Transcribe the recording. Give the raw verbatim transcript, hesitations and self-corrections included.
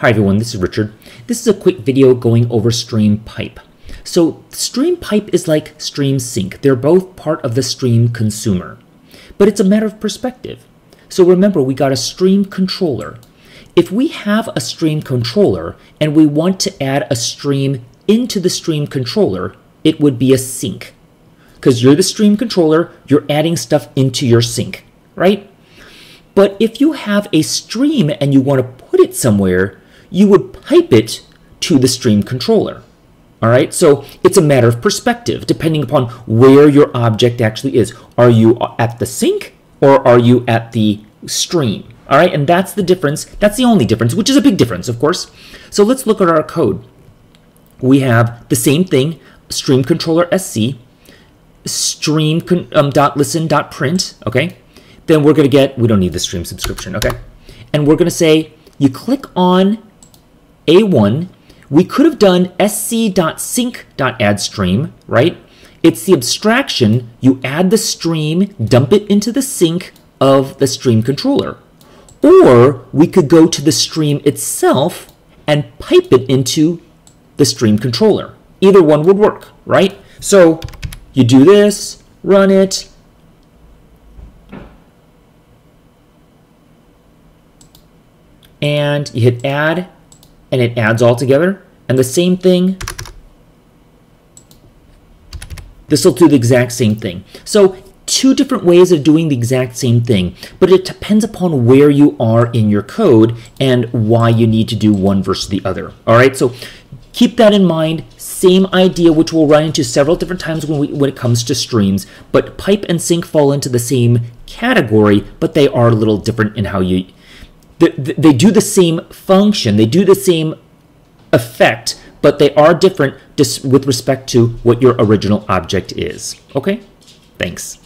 Hi everyone, this is Richard. This is a quick video going over Stream Pipe. So Stream Pipe is like Stream Sync. They're both part of the stream consumer, but it's a matter of perspective. So remember, we got a stream controller. If we have a stream controller and we want to add a stream into the stream controller, it would be a sync because you're the stream controller, you're adding stuff into your sync, right? But if you have a stream and you want to put it somewhere, you would pipe it to the stream controller. All right, so it's a matter of perspective, depending upon where your object actually is. Are you at the sync or are you at the stream? All right, and that's the difference. That's the only difference, which is a big difference, of course. So let's look at our code. We have the same thing, stream controller sc, stream con um, dot listen dot print, okay? Then we're gonna get, we don't need the stream subscription, okay? And we're gonna say, you click on A one. We could have done sc.sync.addStream, right? It's the abstraction. You add the stream, dump it into the sync of the stream controller. Or we could go to the stream itself and pipe it into the stream controller. Either one would work, right? So you do this, run it, and you hit add, and it adds all together. And the same thing, this will do the exact same thing. So two different ways of doing the exact same thing, but it depends upon where you are in your code and why you need to do one versus the other. All right, so keep that in mind. Same idea, which we'll run into several different times when, we, when it comes to streams, but pipe and sync fall into the same category, but they are a little different in how you, they do the same function, they do the same effect, but they are different just with respect to what your original object is. Okay? Thanks.